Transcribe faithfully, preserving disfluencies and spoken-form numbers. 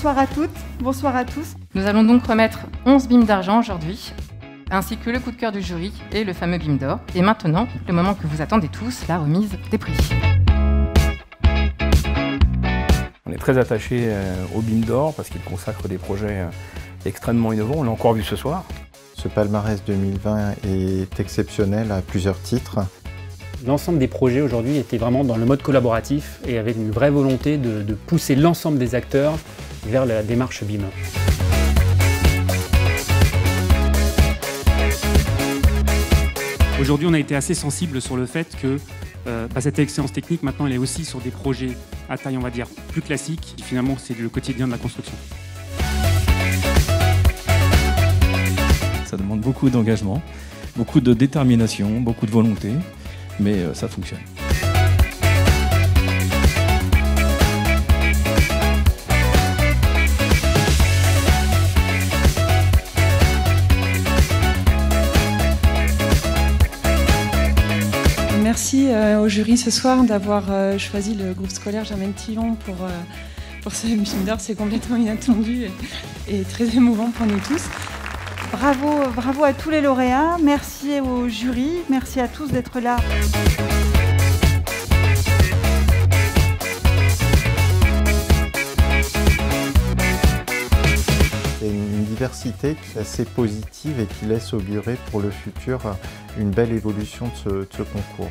Bonsoir à toutes, bonsoir à tous. Nous allons donc remettre onze B I M d'argent aujourd'hui, ainsi que le coup de cœur du jury et le fameux B I M d'or. Et maintenant, le moment que vous attendez tous, la remise des prix. On est très attaché au B I M d'or parce qu'il consacre des projets extrêmement innovants. On l'a encore vu ce soir. Ce palmarès deux mille vingt est exceptionnel à plusieurs titres. L'ensemble des projets aujourd'hui était vraiment dans le mode collaboratif et avec une vraie volonté de, de pousser l'ensemble des acteurs vers la démarche B I M. Aujourd'hui, on a été assez sensible sur le fait que euh, bah, cette excellence technique, maintenant, elle est aussi sur des projets à taille, on va dire, plus classique. Et finalement, c'est le quotidien de la construction. Ça demande beaucoup d'engagement, beaucoup de détermination, beaucoup de volonté. Mais ça fonctionne. Merci euh, au jury ce soir d'avoir euh, choisi le groupe scolaire Germaine Tillon pour, euh, pour ce B I M d'or. C'est complètement inattendu et, et très émouvant pour nous tous. Bravo, bravo à tous les lauréats, merci au jury, merci à tous d'être là. Il y a une diversité qui est assez positive et qui laisse augurer pour le futur une belle évolution de ce, de ce concours.